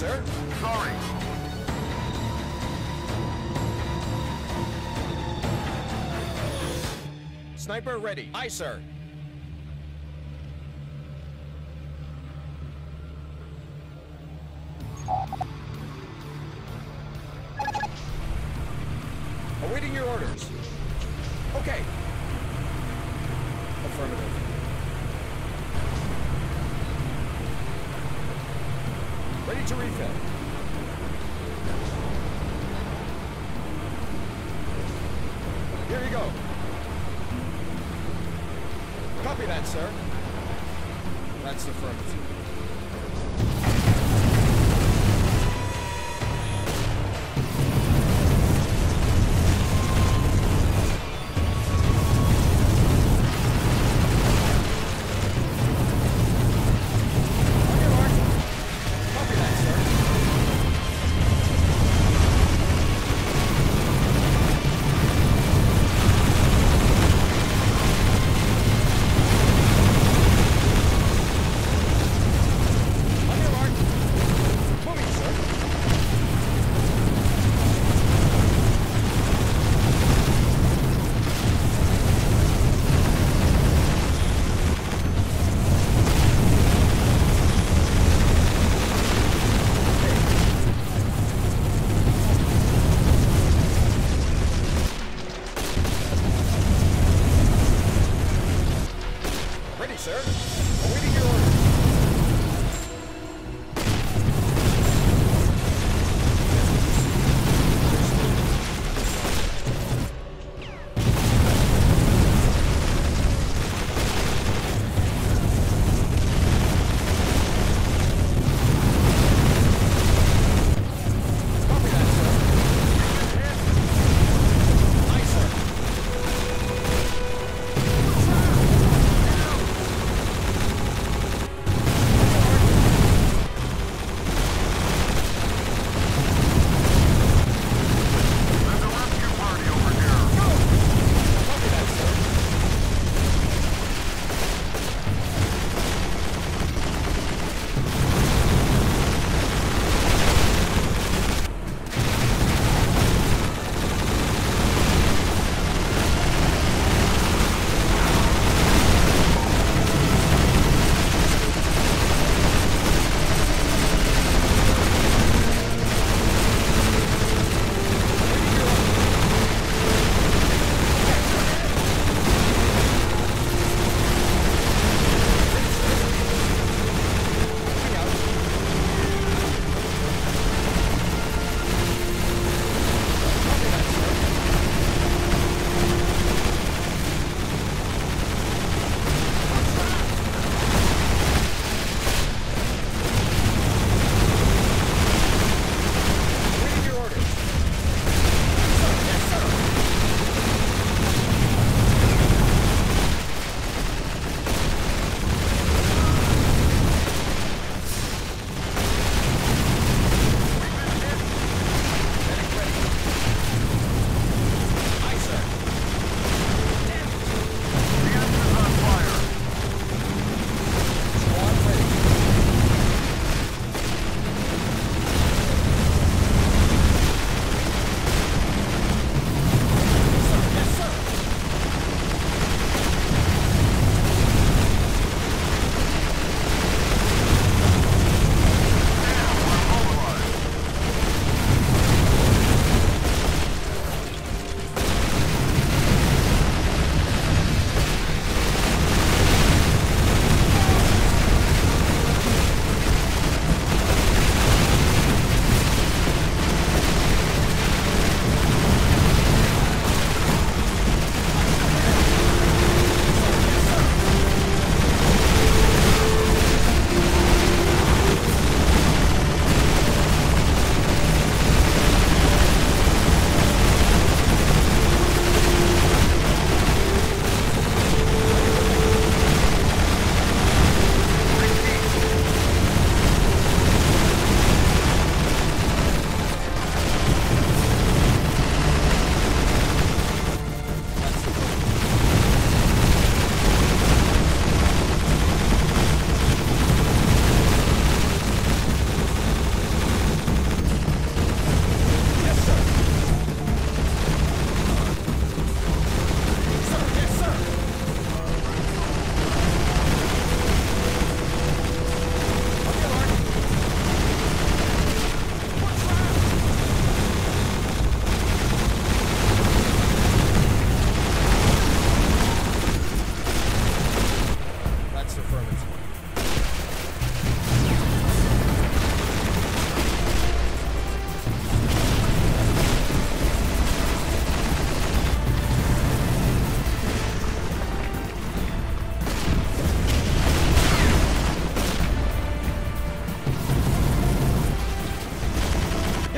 sir. Sorry. Sniper ready. Aye, sir. Awaiting your orders. Okay. Affirmative. Ready to refill. Here you go. Copy that, sir. That's affirmative.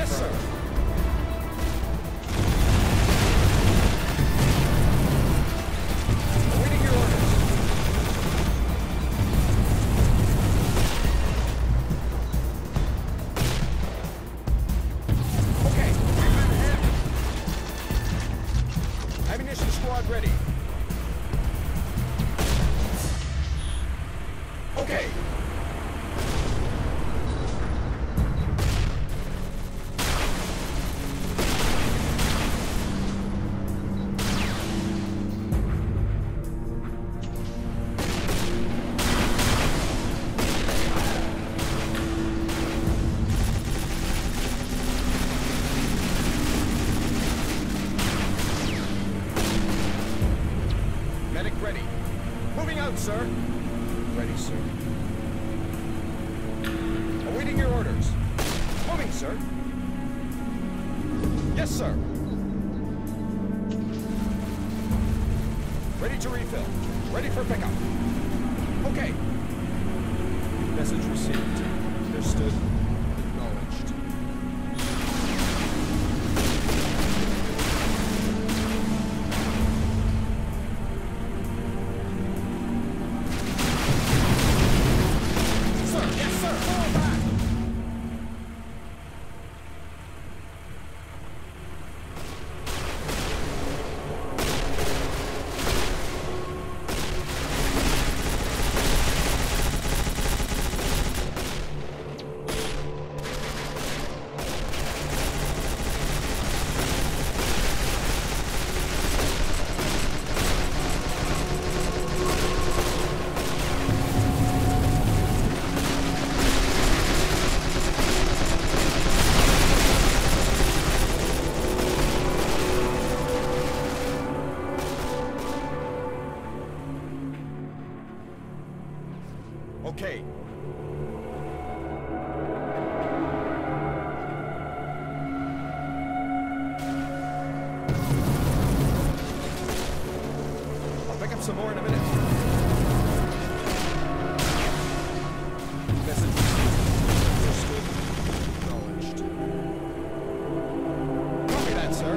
Yes, sir. Awaiting your orders. Okay, we've been hit. Ammunition squad ready. Okay. Medic ready. Moving out, sir. Ready, sir. Awaiting your orders. Moving, sir. Yes, sir. Ready to refill. Ready for pickup. Okay. Message received. Understood. Acknowledged. Okay. I'll pick up some more in a minute. Message received. Understood. Acknowledged. Copy that, sir.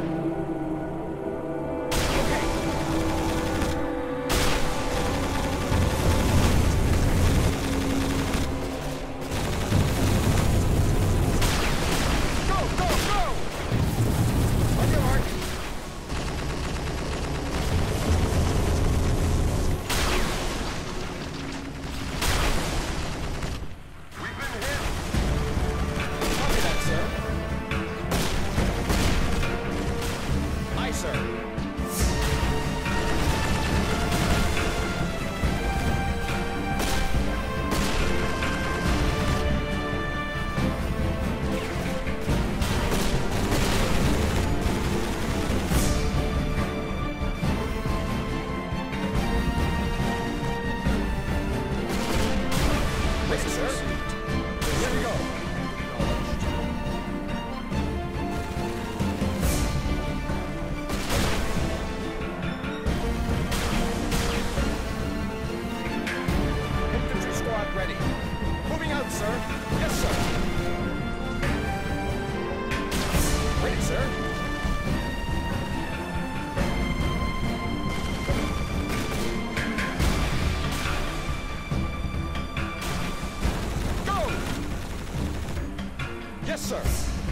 Yes, sir.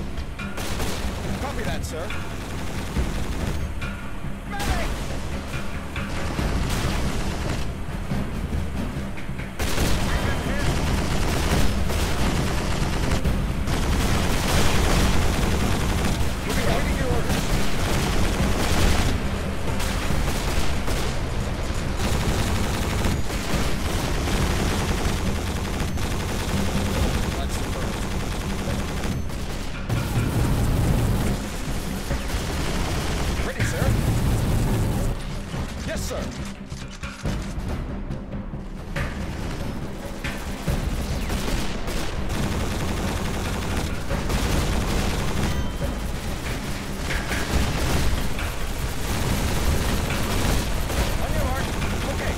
Copy that, sir. Medic! We'll be waiting your orders. Sir. On your mark. Okay.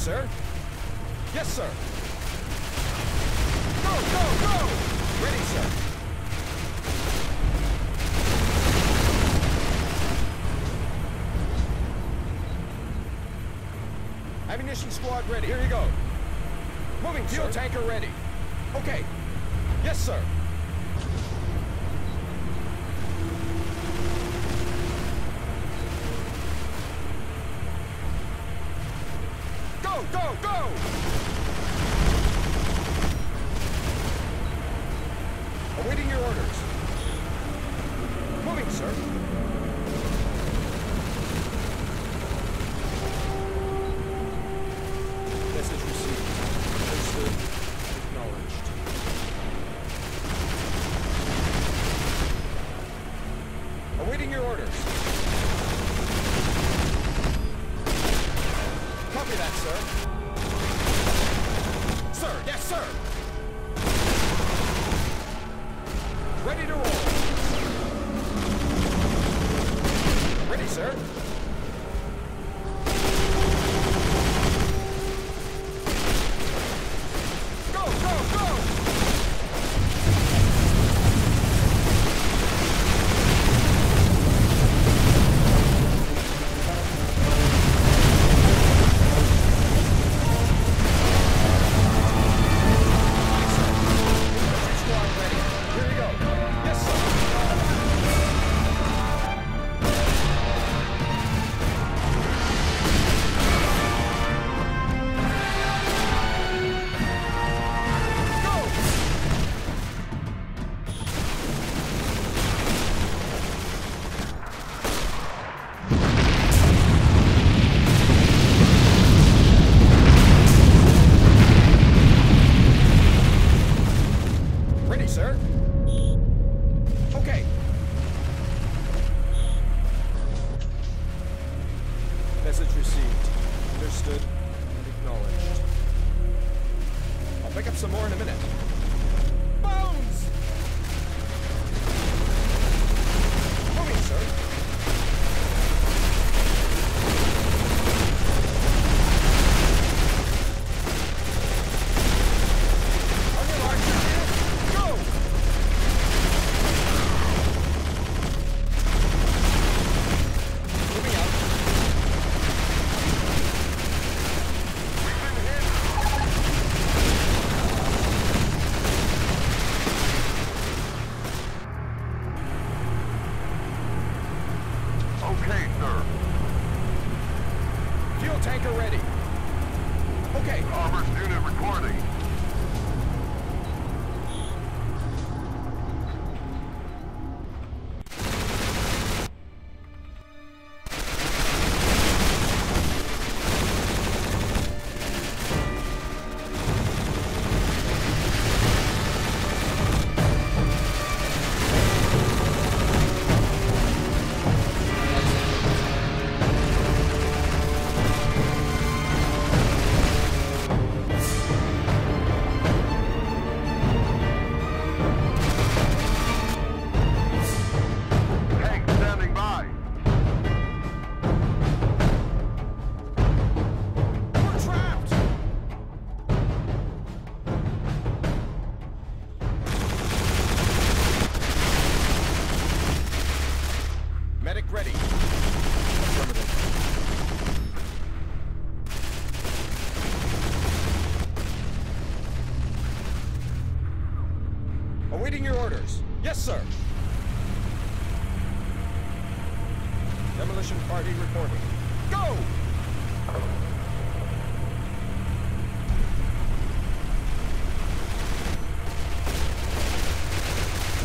sir. Yes, sir. Go, go, go! Ready, sir. Ammunition squad ready. Here you go. Moving, fuel tanker ready. Okay. Yes, sir. Go, go, go! Awaiting your orders. Moving, sir. Message received. Understood. Acknowledged. Awaiting your orders. Copy that, sir. Sir, yes, sir. Ready to roll. Ready, sir. Go, go, go! Message received, understood, and acknowledged. I'll pick up some more in a minute. Bones! Moving, sir. On your mark, sir. Go! Moving out. Tanker ready. Okay. Roberts unit recording. Ready. Awaiting your orders. Yes, sir. Demolition party reporting. Go!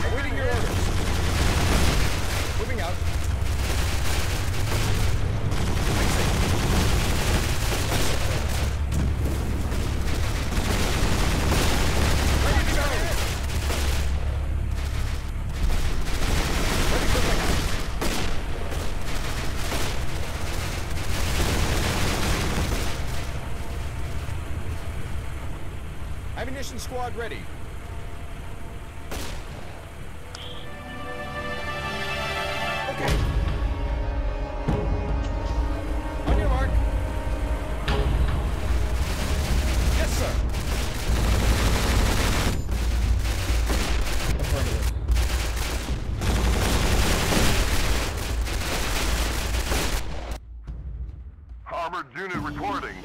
Awaiting your orders. Moving out. Ammunition squad ready. Okay. On your mark. Armored unit reporting.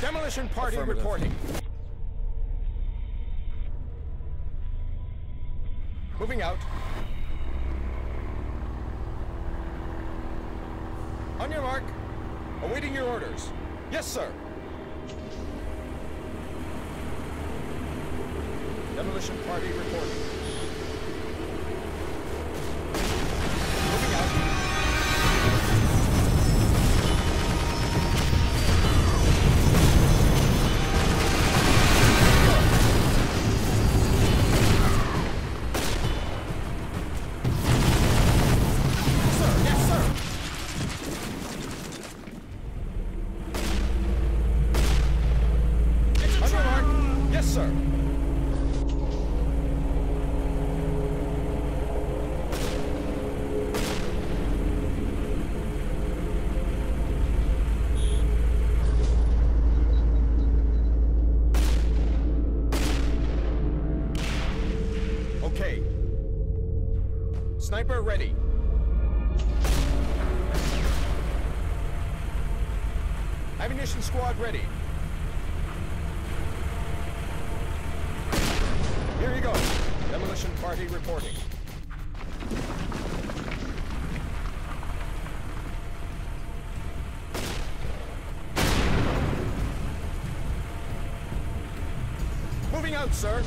Demolition party reporting. Moving out. On your mark. Awaiting your orders. Yes, sir. Demolition party reporting. Moving out. Sir, yes, sir. On your mark. Yes, sir. Okay. Sniper ready. Ammunition squad ready. Here you go. Demolition party reporting. Moving out, sir.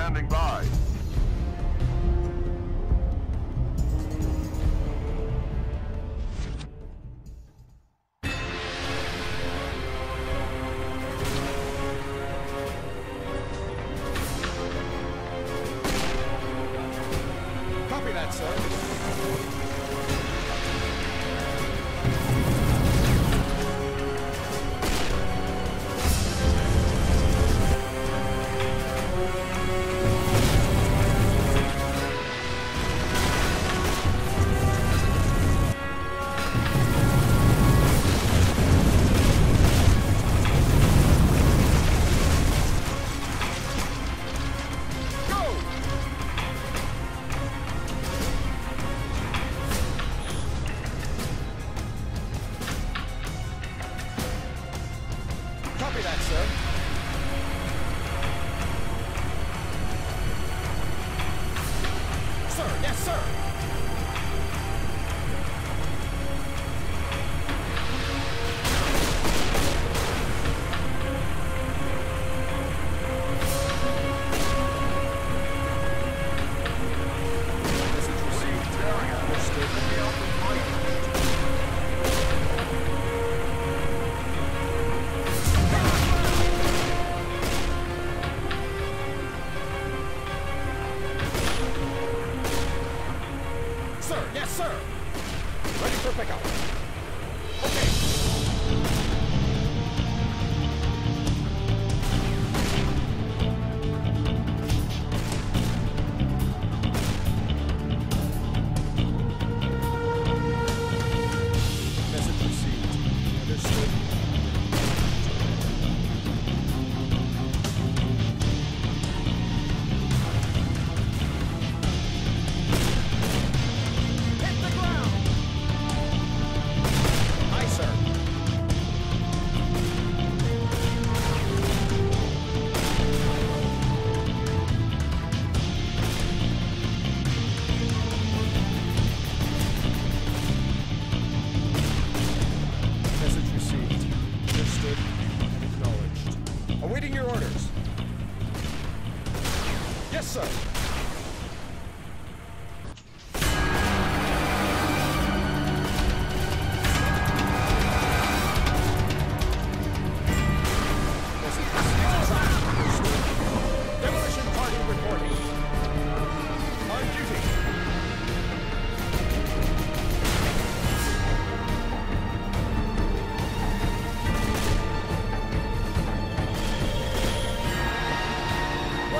Standing by. Copy that, sir. Copy that, sir. Sir, yes, sir. Message received. We're still in the open fight. Sir, yes, sir. Ready for pickup. Okay. Message received. Understood. Awaiting your orders. Yes, sir. Demolition party reporting. On duty.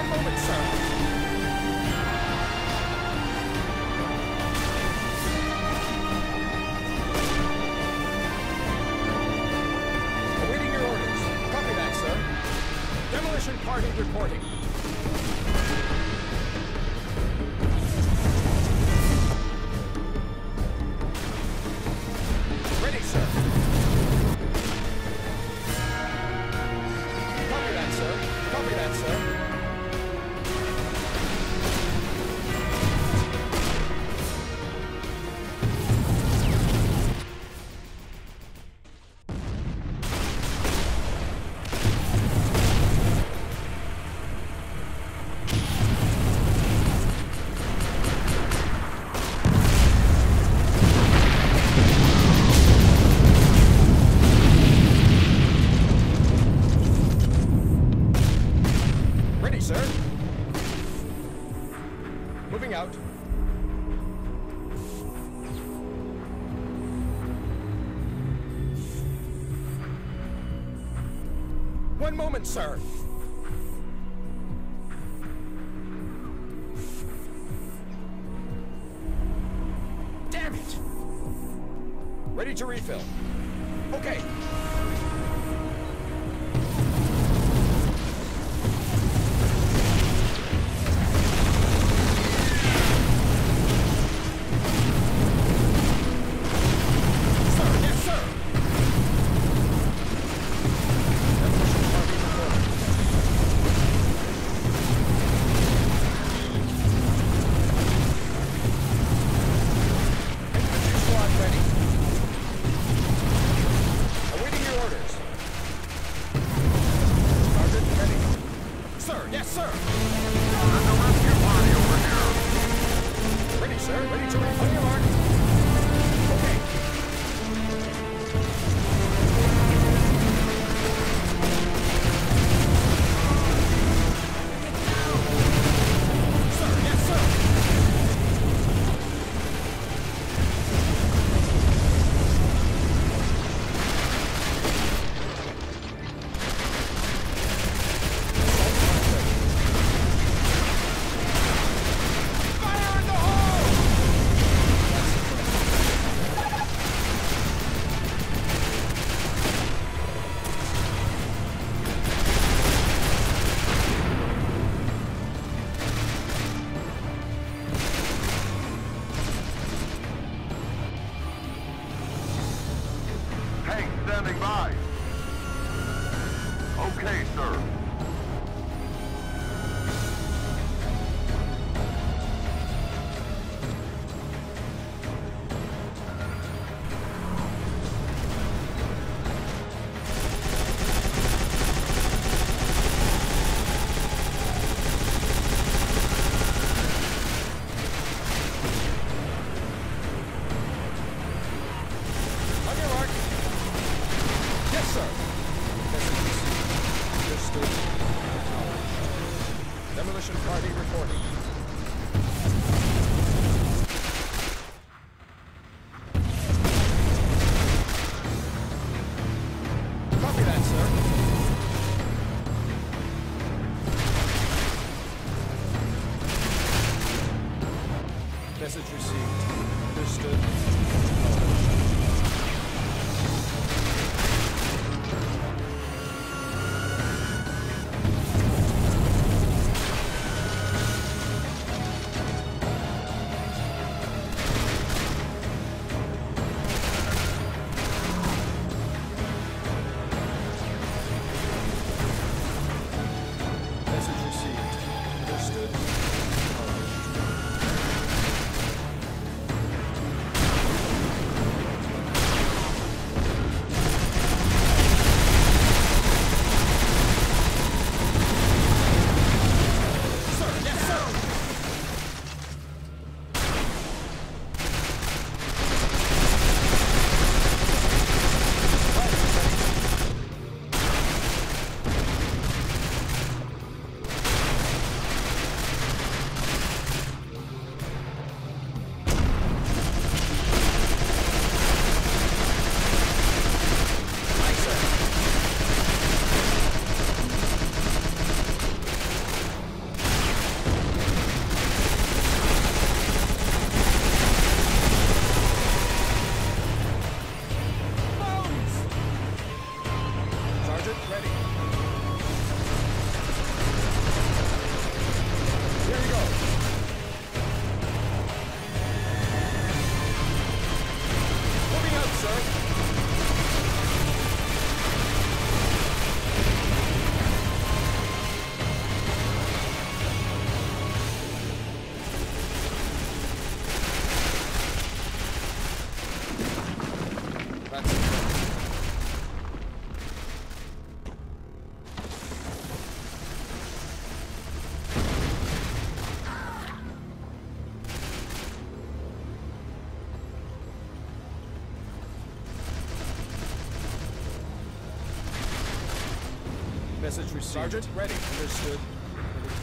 Moment, sir. Target reporting. Ready, sir. Copy that, sir. Copy that, sir. Moving out. One moment, sir. Damn it! Ready to refill. Okay. Yes, sir. There's a rescue party over here. Ready, sir. Ready to refill. On your mark. Okay. Sir, yes, sir. Standing by. Okay, sir. Demolition party reporting. Copy that, sir. Message received. Understood. Understood. Message received. Sergeant, ready. Understood. And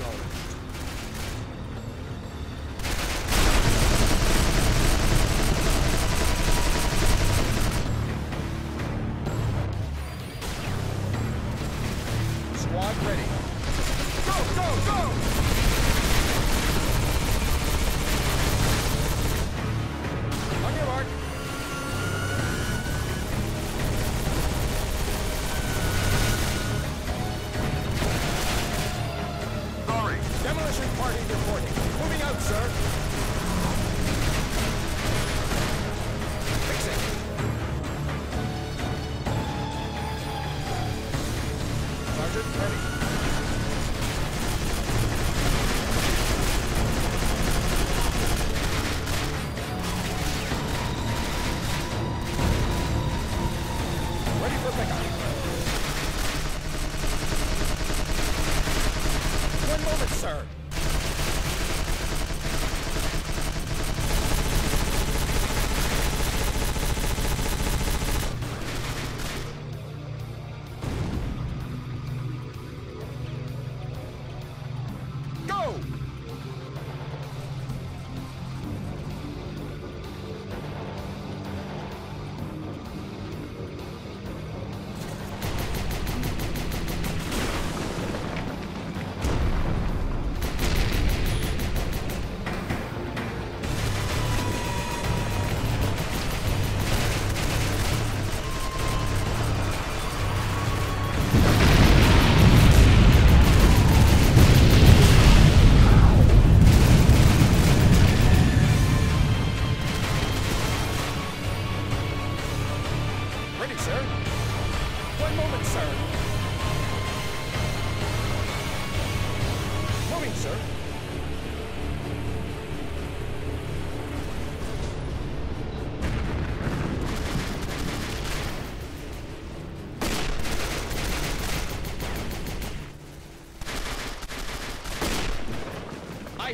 acknowledged.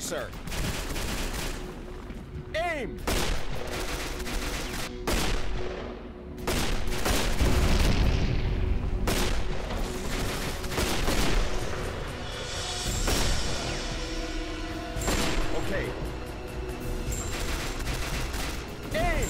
Sir. Aim! Okay. Aim!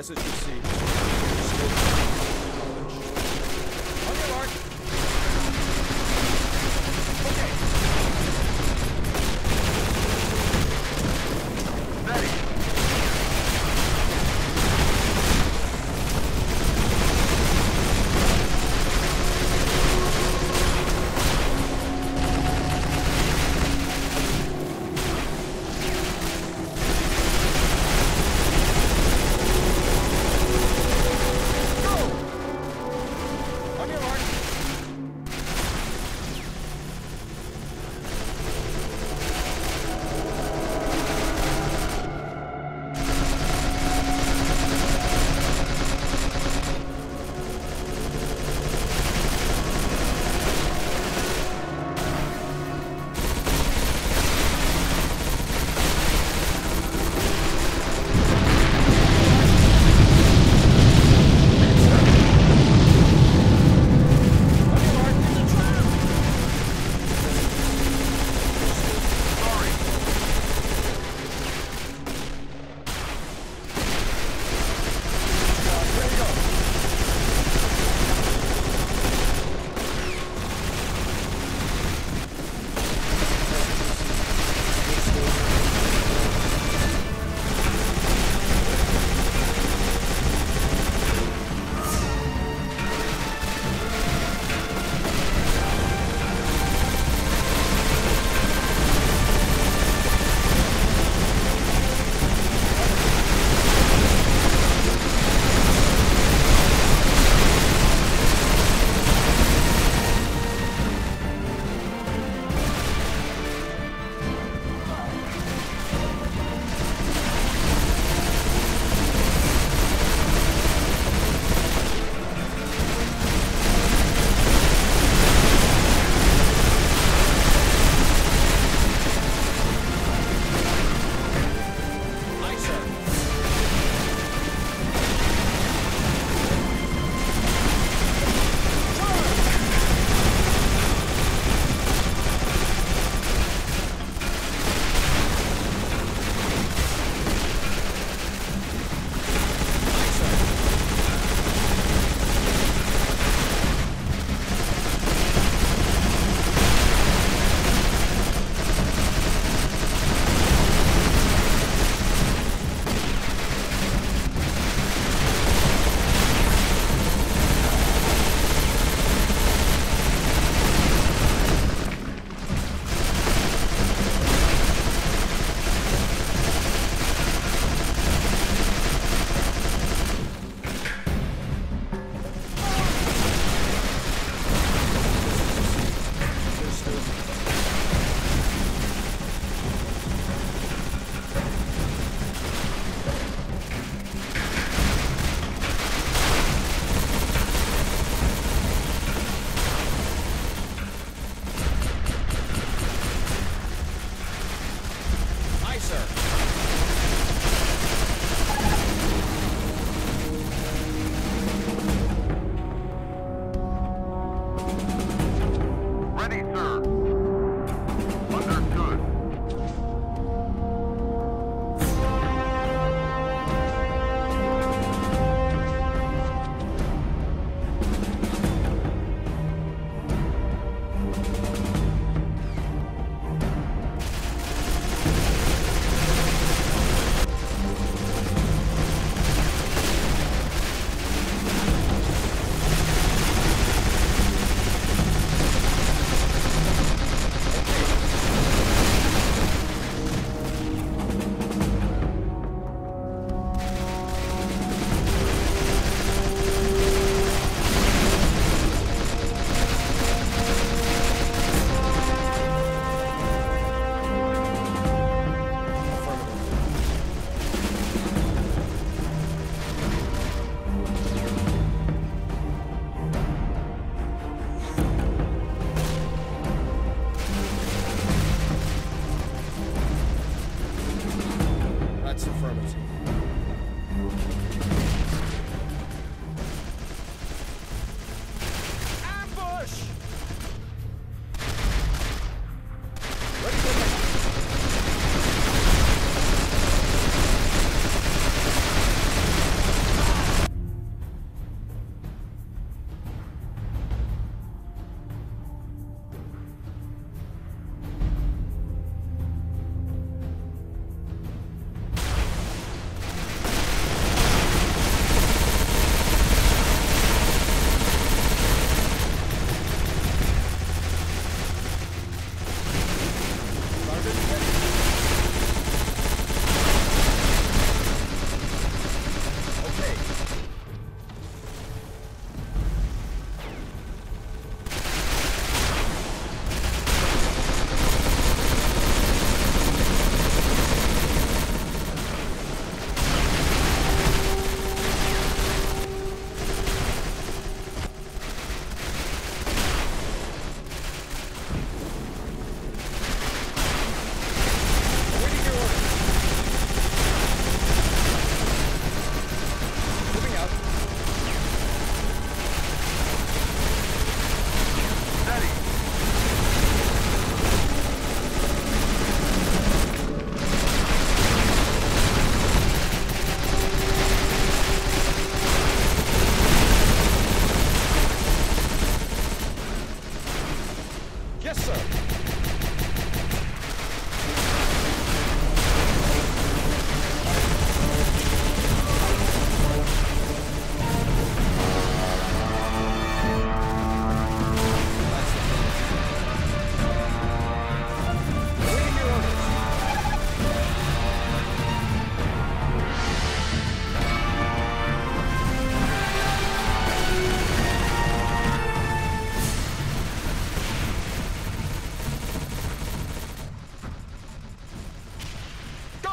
Message received. On your mark. Okay. Ready.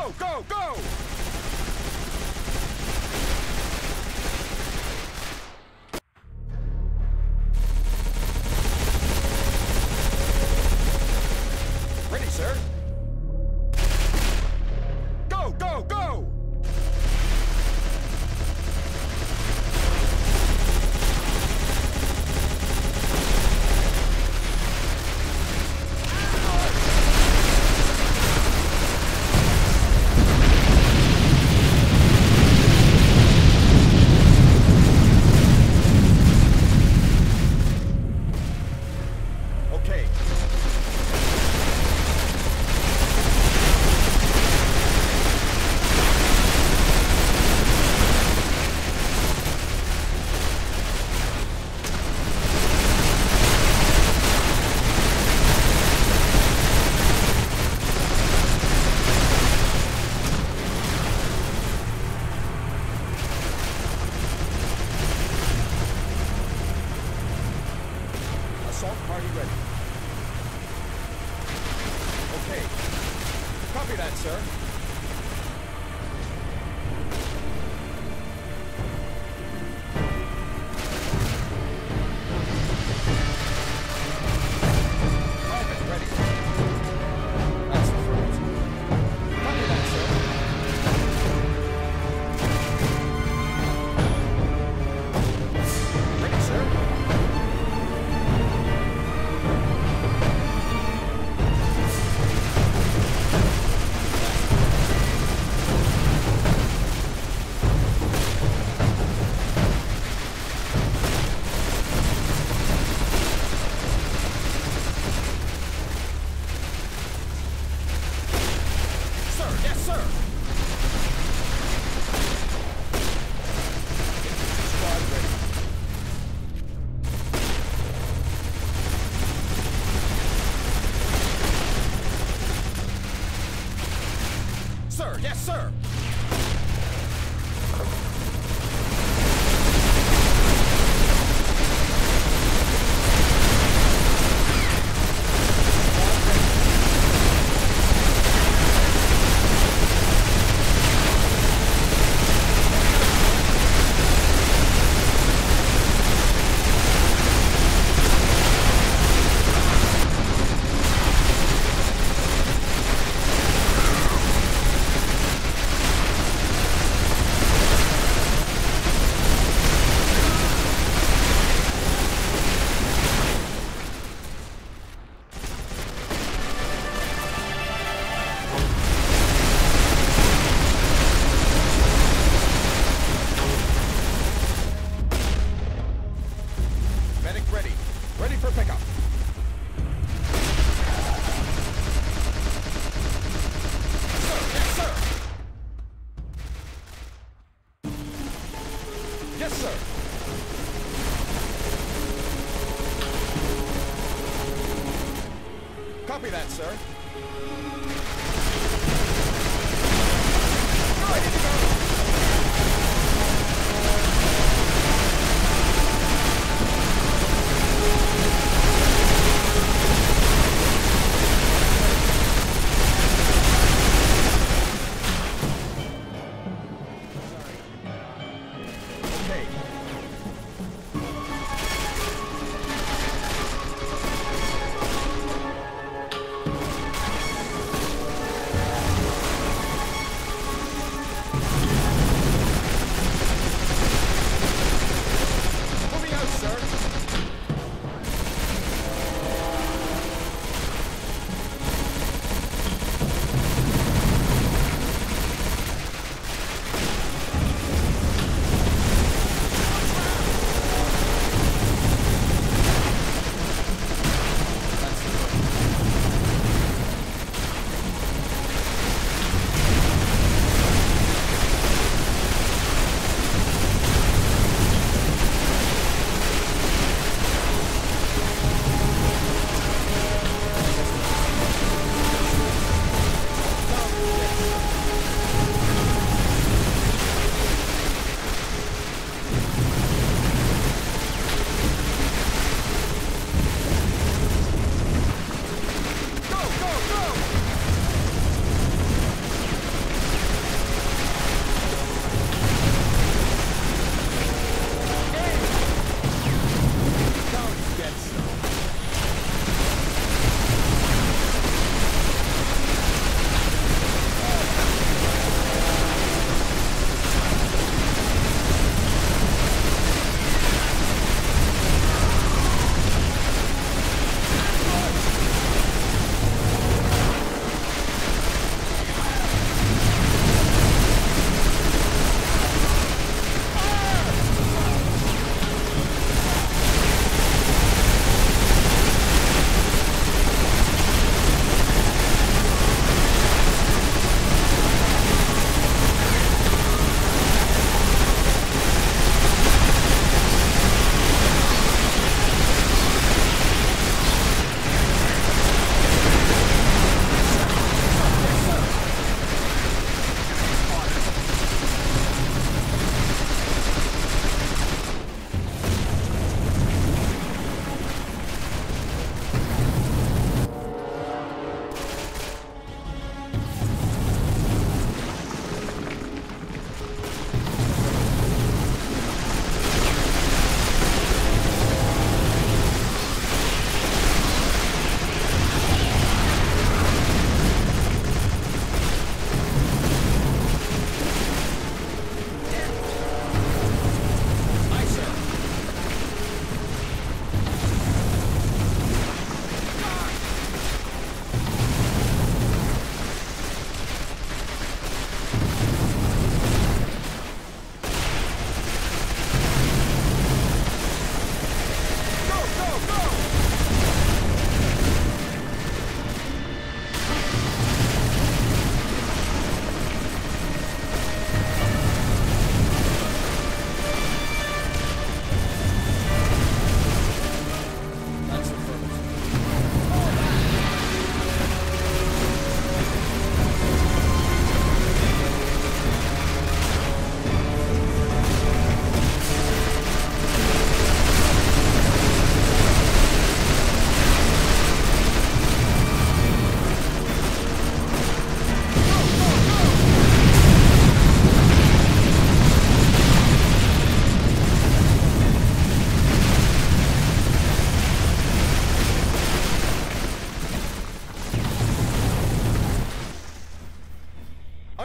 Go, go, go! Ready, sir. Go, go, go! Assault party ready. Okay. Copy that, sir. Yes, sir! Yes, sir. Copy that, sir. Ready to go.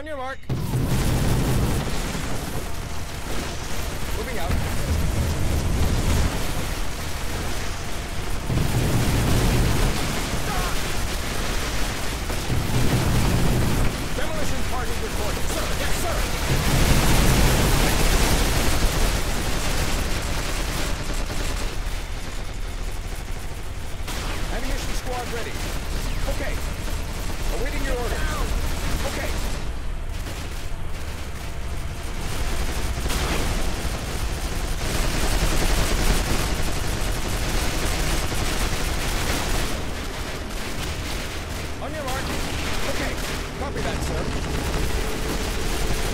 On your mark. Moving out. Demolition party reported. Sir, yes, sir. Ammunition squad ready. Okay. Awaiting your order. Okay. On your mark. Okay. Copy that, sir.